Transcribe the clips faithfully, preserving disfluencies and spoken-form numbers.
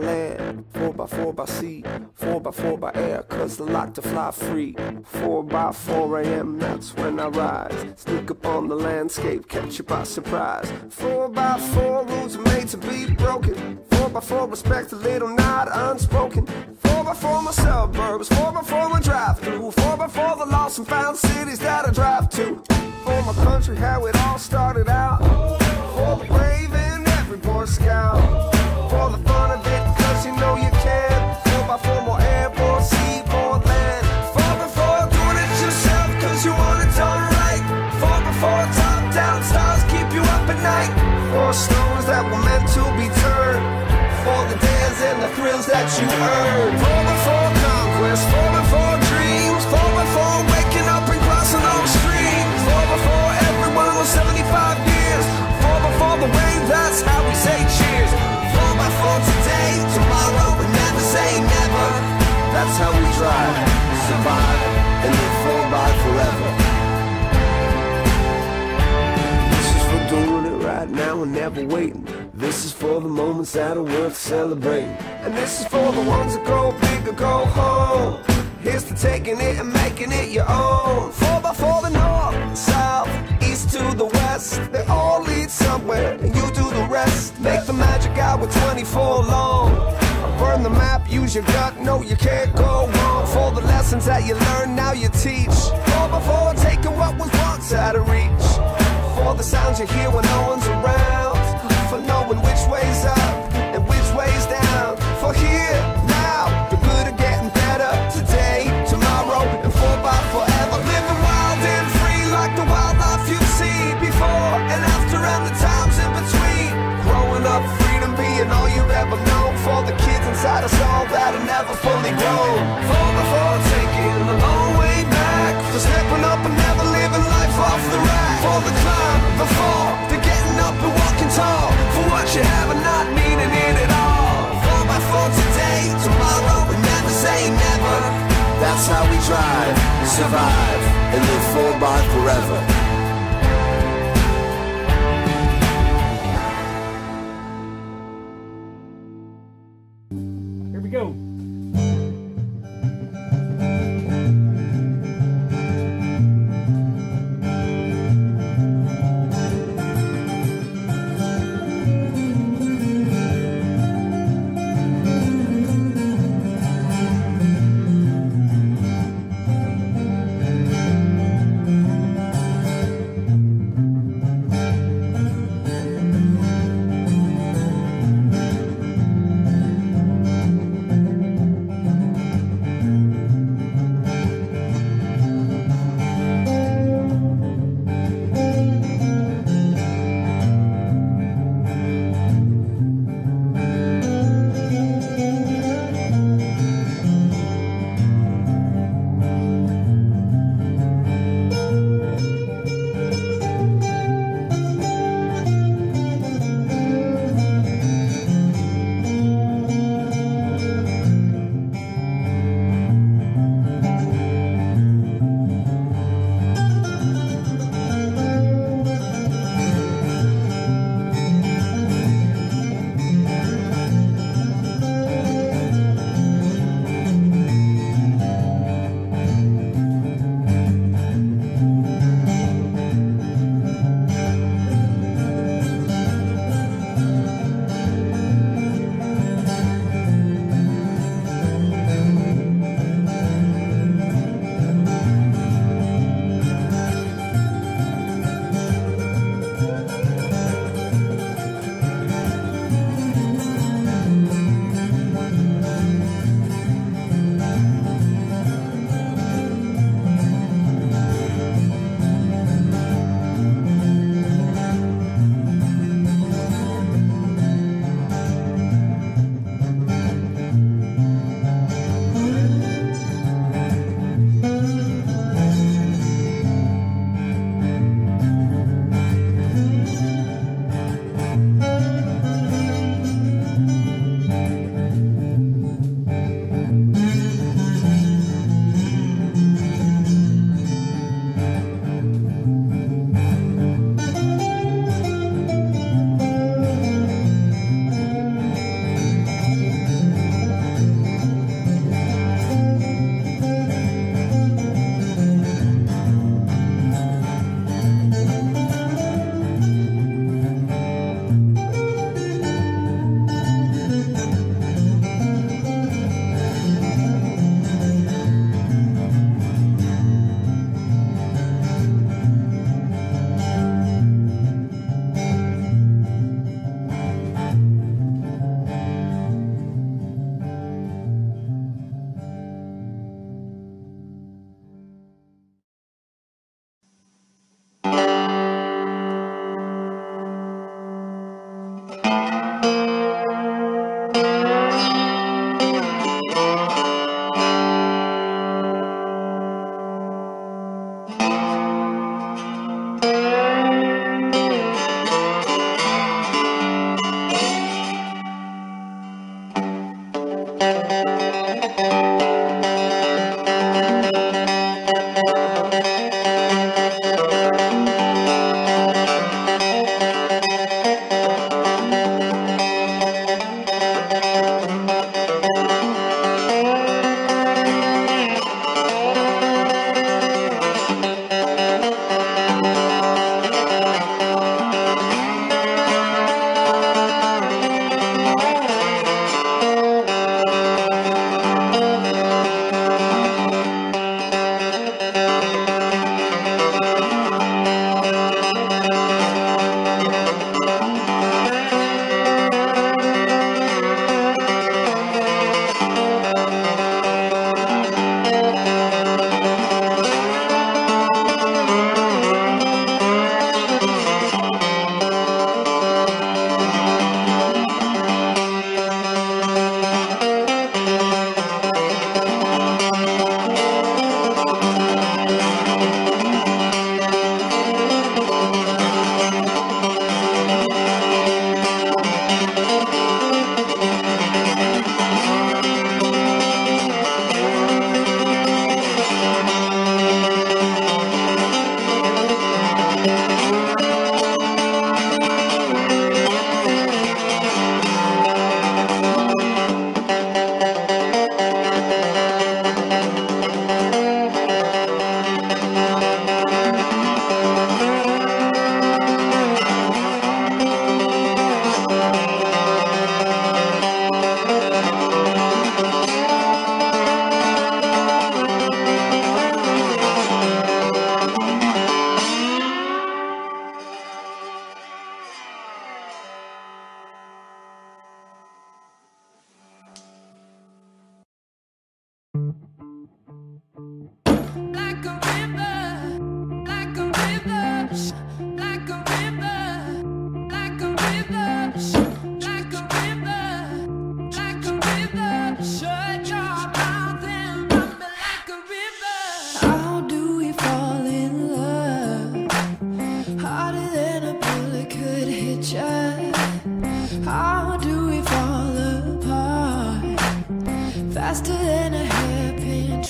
by land, four by four by sea, four by four by air, cause I like to fly free. Four by four A M, that's when I rise, sneak up on the landscape, catch you by surprise. Four by four rules are made to be broken, four by four respect a little not unspoken. Four by four my suburbs, four by four my drive through, four by four the lost and found cities that I drive to. For my country, how it all started out, for the brave and every Boy Scout, for the fun of it, cause you know you can. Four by four more air, more sea, more land. Four by four doing it yourself, cause you want it done right. Four by four top down stars keep you up at night. Four stones that were meant to be turned, for the dares and the thrills that you earn. Four by four conquest, four by four dreams, four by four waking up and crossing those streams. Four by four everyone was seventy-five years. Four by four the way, that's how we say cheers. Four by four today, tomorrow we never say never. That's how we drive, survive, and live four by forever. This is for doing it right now and never waiting. This is for the moments that are worth celebrating. And this is for the ones that go big or go home. Here's to taking it and making it your own. Four by four, the north, south, east to the west, they all lead somewhere, and you do the rest. Make the magic out with twenty-four long. Burn the map, use your gut, no you can't go wrong. For the lessons that you learn, now you teach. Four by four, taking what was once out of reach. For the sounds you hear when no one's around, for knowing which way's up and which way's down. For here, now, the good are getting better, today, tomorrow, and four by forever. Living wild and free like the wildlife you see, before and after and the times in between. Growing up, freedom being all you've ever known, for the kids inside us all that are never fully grown. Four by four, taking the long way back, for stepping up and never living life off the rack. For the climb, the fall, the getting up and walking tall, for what you have and not needing it at all. Four by four today, tomorrow we never say never. That's how we drive, survive, and live four by forever. Here we go.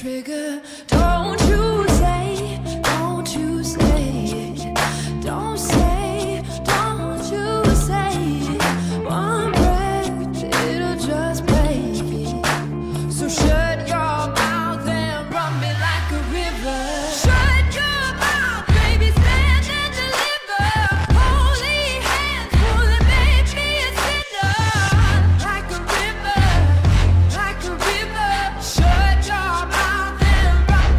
trigger. Don't you say, don't you say, don't say, don't you say. One breath, it'll just break. So shut your mouth and run me like a river. Shut your mouth, baby, stand and deliver. Holy hands, will it make me a sinner? Like a river, like a river. Shut your mouth and run.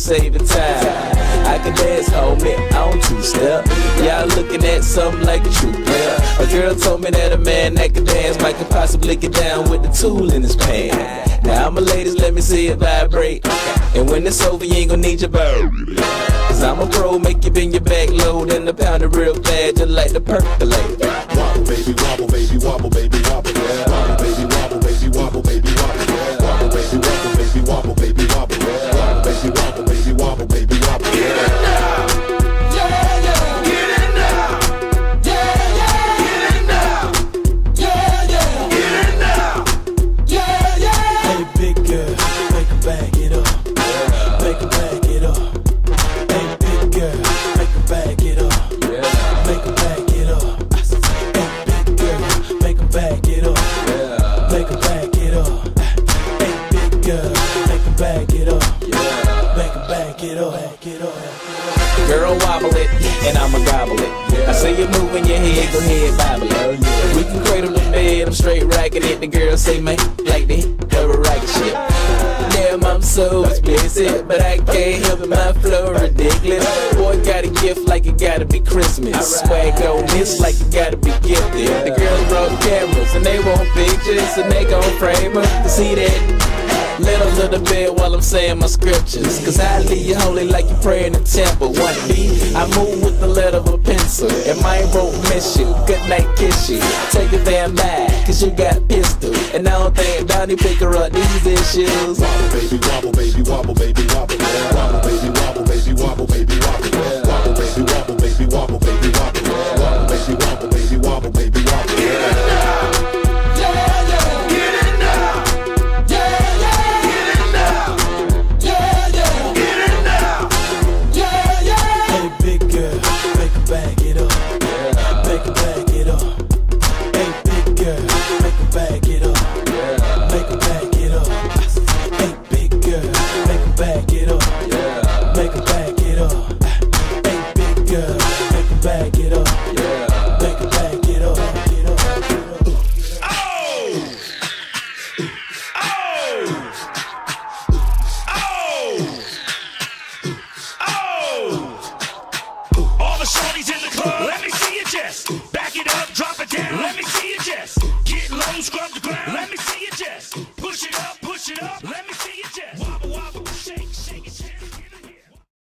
Saving time, I can dance, homie, I don't two-step. Y'all looking at something like a true player. A girl told me that a man that can dance might could possibly get down with the tool in his pan. Now I'ma ladies, let me see it vibrate. And when it's over, you ain't gon' need your bird. Cause I'm a pro, make you bend your back load and the pound it real bad, just like the percolate. Wobble, baby, wobble, baby, wobble, baby, wobble, yeah. Wobble, baby, wobble, baby, wobble, baby, wobble, yeah. Wobble, baby, wobble, baby, wobble, baby, wobble, yeah. Wobble, baby, wobble. Wobble, baby, wobble. Get it now. Yeah, yeah. Get it now. Yeah, yeah. Get it now. Yeah, yeah. Get it now. Yeah, yeah. Hey, big girl, make her back it up. Yeah. Make her back it up. Hey, big girl, make her back it up. Yeah. Make her back it up. I said, hey, big girl, make her back it up. Yeah. Make her back it up. Hey, big girl, make her back it up. Yeah. Back it up, back it up. Girl, wobble it, and I'ma gobble it. Yeah. I see you moving your head, go ahead, bobble it. Oh, yeah. We can cradle the bed, I'm straight racking it. The girl say, man, like this, double right shit. Damn, I'm so explicit, but I can't help it, my flow ridiculous. Boy, got a gift like it gotta be Christmas. Swag on this like it gotta be gifted. The girls brought cameras, and they want pictures, and they gon' frame us to see that. Let a little bit while I'm saying my scriptures. Cause I leave you holy like you pray in the temple. One beat, I move with the letter of a pencil. And my won't miss you, good night kiss you. Take a damn back, cause you got pistol. And I don't think Donnie pick her up these issues. Wobble baby, wobble baby, wobble baby, wobble. Yeah. Wobble baby, wobble baby, wobble baby, wobble. Yeah. Wobble baby, wobble baby, wobble baby, wobble. Yeah. Wobble baby, wobble baby, wobble baby, wobble. Yeah. Let me see it, just push it up, push it up.